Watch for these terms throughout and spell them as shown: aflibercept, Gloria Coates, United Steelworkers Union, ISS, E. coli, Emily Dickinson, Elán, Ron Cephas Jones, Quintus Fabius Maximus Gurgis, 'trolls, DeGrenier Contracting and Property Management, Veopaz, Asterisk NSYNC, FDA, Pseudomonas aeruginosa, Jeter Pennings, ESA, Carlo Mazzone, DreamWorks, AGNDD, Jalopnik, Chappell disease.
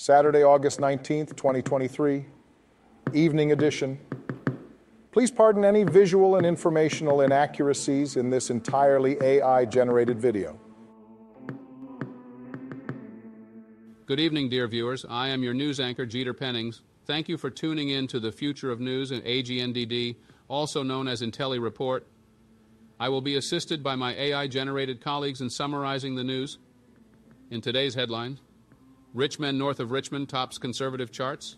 Saturday, August 19th, 2023, evening edition. Please pardon any visual and informational inaccuracies in this entirely AI-generated video. Good evening, dear viewers. I am your news anchor, Jeter Pennings. Thank you for tuning in to the future of news in AGNDD, also known as IntelliReport. I will be assisted by my AI-generated colleagues in summarizing the news. In today's headlines, rich men north of Richmond tops conservative charts,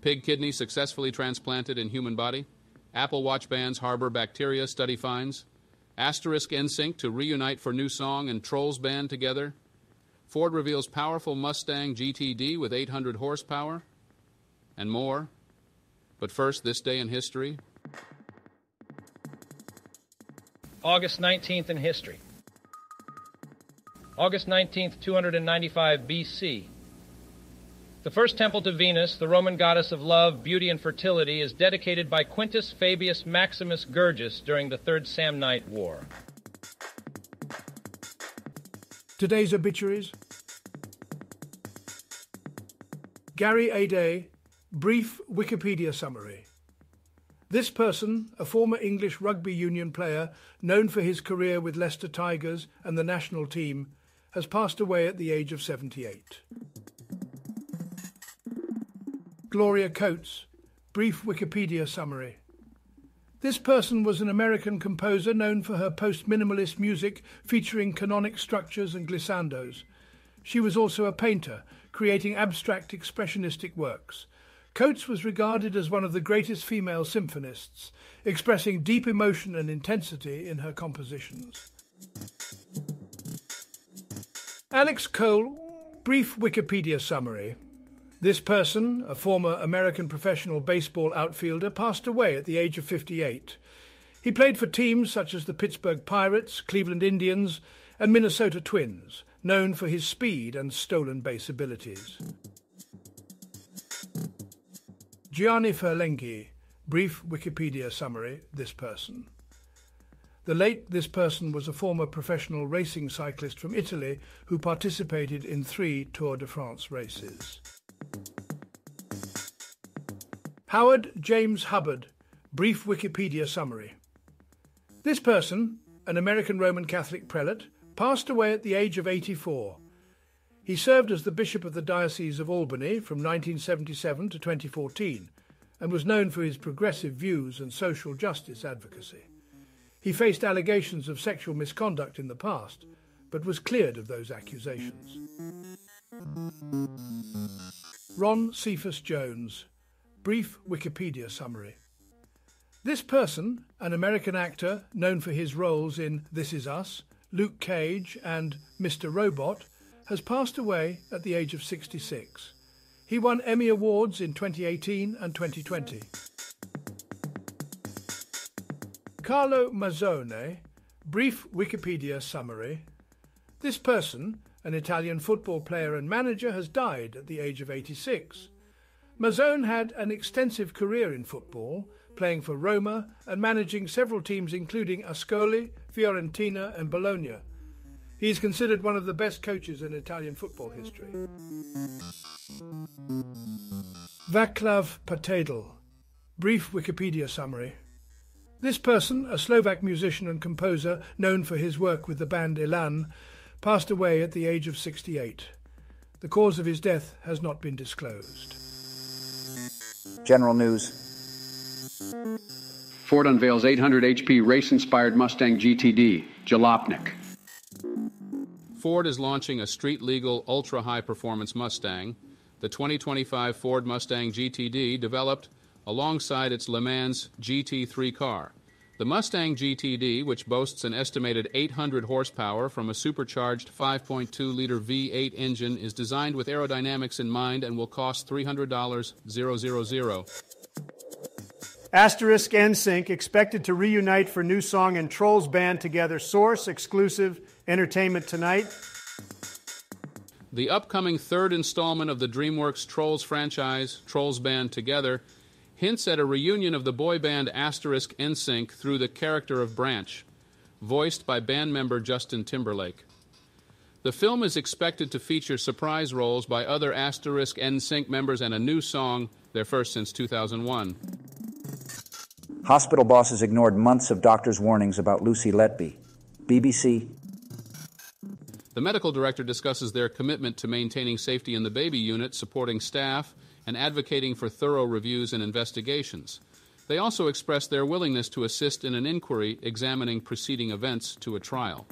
pig kidney successfully transplanted in human body, Apple Watch bands harbor bacteria, study finds, Asterisk NSYNC to reunite for new song and Trolls band together, Ford reveals powerful Mustang GTD with 800 horsepower, and more. But first, this day in history. August 19th in history. August 19th, 295 BC. The first temple to Venus, the Roman goddess of love, beauty, and fertility, is dedicated by Quintus Fabius Maximus Gurgis during the Third Samnite War. Today's obituaries. Gary Aday, brief Wikipedia summary. This person, a former English rugby union player known for his career with Leicester Tigers and the national team, has passed away at the age of 78. Gloria Coates, brief Wikipedia summary. This person was an American composer known for her post-minimalist music featuring canonic structures and glissandos. She was also a painter, creating abstract expressionistic works. Coates was regarded as one of the greatest female symphonists, expressing deep emotion and intensity in her compositions. Alex Cole, brief Wikipedia summary. This person, a former American professional baseball outfielder, passed away at the age of 58. He played for teams such as the Pittsburgh Pirates, Cleveland Indians, and Minnesota Twins, known for his speed and stolen base abilities. Gianni Ferlenghi, brief Wikipedia summary, this person. This person was a former professional racing cyclist from Italy who participated in 3 Tour de France races. Howard James Hubbard, brief Wikipedia summary. This person, an American Roman Catholic prelate, passed away at the age of 84. He served as the Bishop of the Diocese of Albany from 1977 to 2014 and was known for his progressive views and social justice advocacy. He faced allegations of sexual misconduct in the past, but was cleared of those accusations. Ron Cephas Jones, brief Wikipedia summary. This person, an American actor known for his roles in This Is Us, Luke Cage and Mr. Robot, has passed away at the age of 66. He won Emmy Awards in 2018 and 2020. Carlo Mazzone, brief Wikipedia summary. This person, an Italian football player and manager, has died at the age of 86. Mazzone had an extensive career in football, playing for Roma and managing several teams including Ascoli, Fiorentina and Bologna. He is considered one of the best coaches in Italian football history. Václav Páteďl, brief Wikipedia summary. This person, a Slovak musician and composer known for his work with the band Elán, passed away at the age of 68. The cause of his death has not been disclosed. General news. Ford unveils 800 HP race-inspired Mustang GTD, Jalopnik. Ford is launching a street-legal, ultra-high-performance Mustang. The 2025 Ford Mustang GTD developed alongside its Le Mans GT3 car. The Mustang GTD, which boasts an estimated 800 horsepower from a supercharged 5.2-liter V8 engine, is designed with aerodynamics in mind and will cost $300,000. Asterisk NSYNC expected to reunite for new song and Trolls band together. Source, exclusive, Entertainment Tonight. The upcoming third installment of the DreamWorks Trolls franchise, Trolls band together, hints at a reunion of the boy band Asterisk NSYNC through the character of Branch, voiced by band member Justin Timberlake. The film is expected to feature surprise roles by other Asterisk NSYNC members and a new song, their first since 2001. Hospital bosses ignored months of doctors' warnings about Lucy Letby. BBC. The medical director discusses their commitment to maintaining safety in the baby unit, supporting staff, and advocating for thorough reviews and investigations. They also express their willingness to assist in an inquiry examining preceding events to a trial.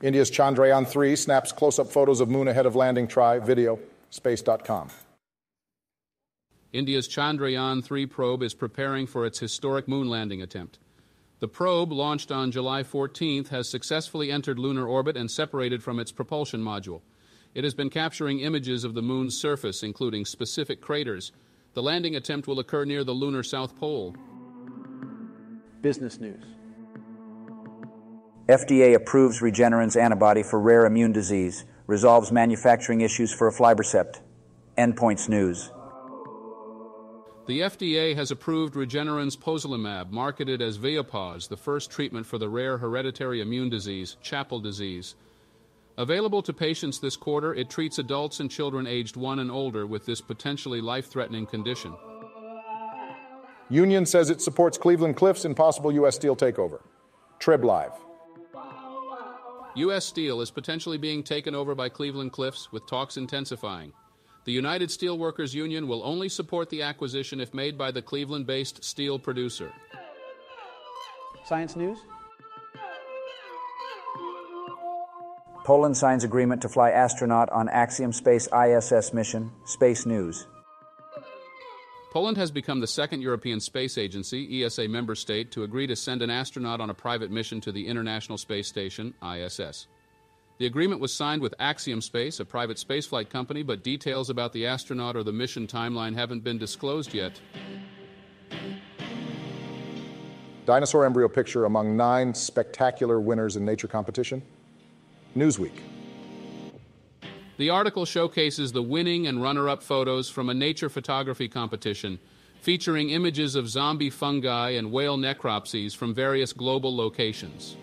India's Chandrayaan-3 snaps close-up photos of moon ahead of landing. Try video, space.com. India's Chandrayaan-3 probe is preparing for its historic moon landing attempt. The probe, launched on July 14th, has successfully entered lunar orbit and separated from its propulsion module. It has been capturing images of the moon's surface, including specific craters. The landing attempt will occur near the lunar South Pole. Business news. FDA approves Regeneron's antibody for rare immune disease, resolves manufacturing issues for aflibercept. Endpoints news. The FDA has approved Regeneron's pozalimab, marketed as Veopaz, the first treatment for the rare hereditary immune disease, Chappell disease. Available to patients this quarter, it treats adults and children aged 1 and older with this potentially life-threatening condition. Union says it supports Cleveland Cliffs in possible U.S. Steel takeover. Trib Live. U.S. Steel is potentially being taken over by Cleveland Cliffs, with talks intensifying. The United Steelworkers Union will only support the acquisition if made by the Cleveland-based steel producer. Science news. Poland signs agreement to fly astronaut on Axiom Space ISS mission. Space news. Poland has become the second European Space Agency, ESA member state, to agree to send an astronaut on a private mission to the International Space Station, ISS. The agreement was signed with Axiom Space, a private spaceflight company, but details about the astronaut or the mission timeline haven't been disclosed yet. Dinosaur embryo picture among 9 spectacular winners in Nature competition. Newsweek. The article showcases the winning and runner-up photos from a nature photography competition featuring images of zombie fungi and whale necropsies from various global locations.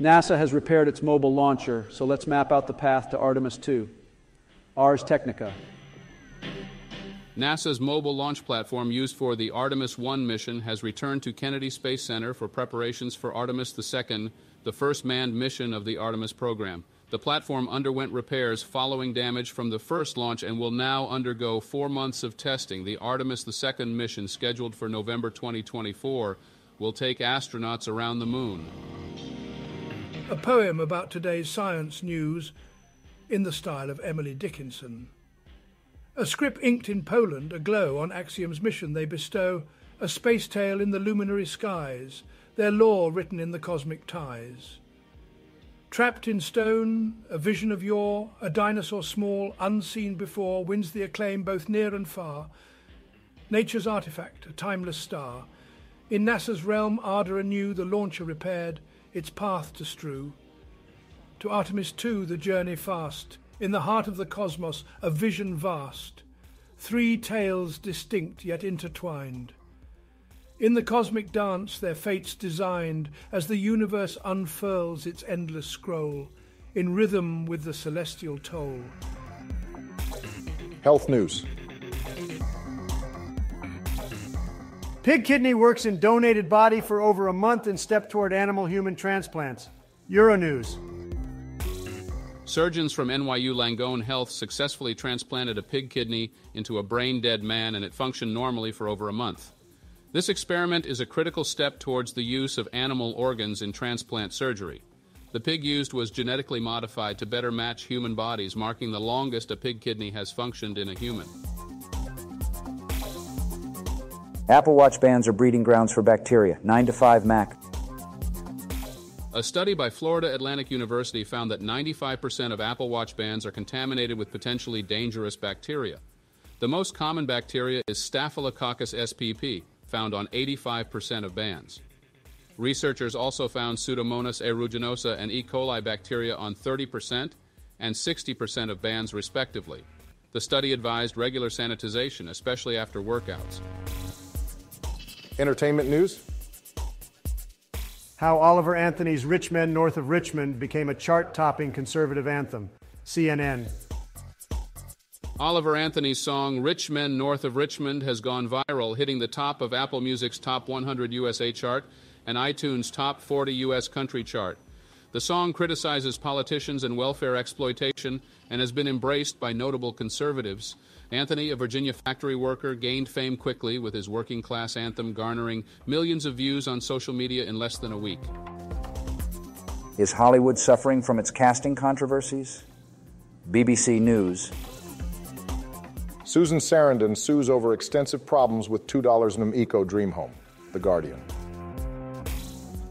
NASA has repaired its mobile launcher, so let's map out the path to Artemis II. Ars Technica. NASA's mobile launch platform used for the Artemis I mission has returned to Kennedy Space Center for preparations for Artemis II, the first manned mission of the Artemis program. The platform underwent repairs following damage from the first launch and will now undergo 4 months of testing. The Artemis II mission, scheduled for November 2024, will take astronauts around the moon. A poem about today's science news in the style of Emily Dickinson. A script inked in Poland, aglow on Axiom's mission, they bestow a space tale in the luminary skies, their lore written in the cosmic ties. Trapped in stone, a vision of yore, a dinosaur small, unseen before, wins the acclaim both near and far. Nature's artifact, a timeless star. In NASA's realm, ardor anew, the launcher repaired, its path to strew. To Artemis II, the journey fast, in the heart of the cosmos, a vision vast, 3 tales distinct yet intertwined. In the cosmic dance, their fates designed, as the universe unfurls its endless scroll, in rhythm with the celestial toll. Health news. Pig kidney works in donated body for over a month in step toward animal-human transplants. Euronews. Surgeons from NYU Langone Health successfully transplanted a pig kidney into a brain-dead man, and it functioned normally for over a month. This experiment is a critical step towards the use of animal organs in transplant surgery. The pig used was genetically modified to better match human bodies, marking the longest a pig kidney has functioned in a human. Apple Watch bands are breeding grounds for bacteria. 9to5mac. A study by Florida Atlantic University found that 95% of Apple Watch bands are contaminated with potentially dangerous bacteria. The most common bacteria is Staphylococcus spp., found on 85% of bands. Researchers also found Pseudomonas aeruginosa and E. coli bacteria on 30% and 60% of bands, respectively. The study advised regular sanitization, especially after workouts. Entertainment news. How Oliver Anthony's Rich Men North of Richmond became a chart-topping conservative anthem. CNN. Oliver Anthony's song Rich Men North of Richmond has gone viral, hitting the top of Apple Music's Top 100 USA chart and iTunes' Top 40 U.S. country chart. The song criticizes politicians and welfare exploitation and has been embraced by notable conservatives. Anthony, a Virginia factory worker, gained fame quickly with his working-class anthem garnering millions of views on social media in less than a week. Is Hollywood suffering from its casting controversies? BBC News. Susan Sarandon sues over extensive problems with $2 in an eco dream home. The Guardian.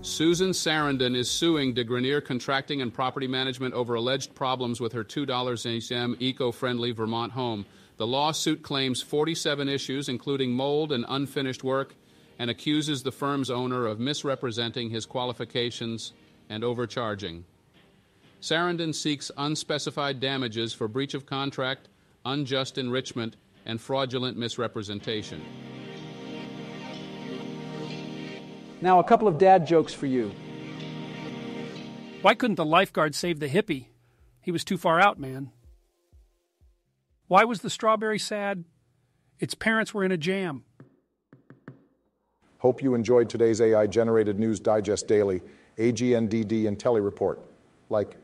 Susan Sarandon is suing DeGrenier Contracting and Property Management over alleged problems with her $2 eco-friendly Vermont home. The lawsuit claims 47 issues, including mold and unfinished work, and accuses the firm's owner of misrepresenting his qualifications and overcharging. Sarandon seeks unspecified damages for breach of contract, unjust enrichment, and fraudulent misrepresentation. Now, a couple of dad jokes for you. Why couldn't the lifeguard save the hippie? He was too far out, man. Why was the strawberry sad? Its parents were in a jam. Hope you enjoyed today's AI-generated News Digest Daily, AGNDD IntelliReport. Like,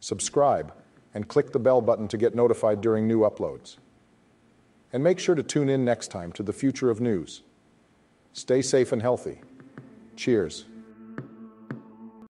subscribe, and click the bell button to get notified during new uploads. And make sure to tune in next time to the future of news. Stay safe and healthy. Cheers.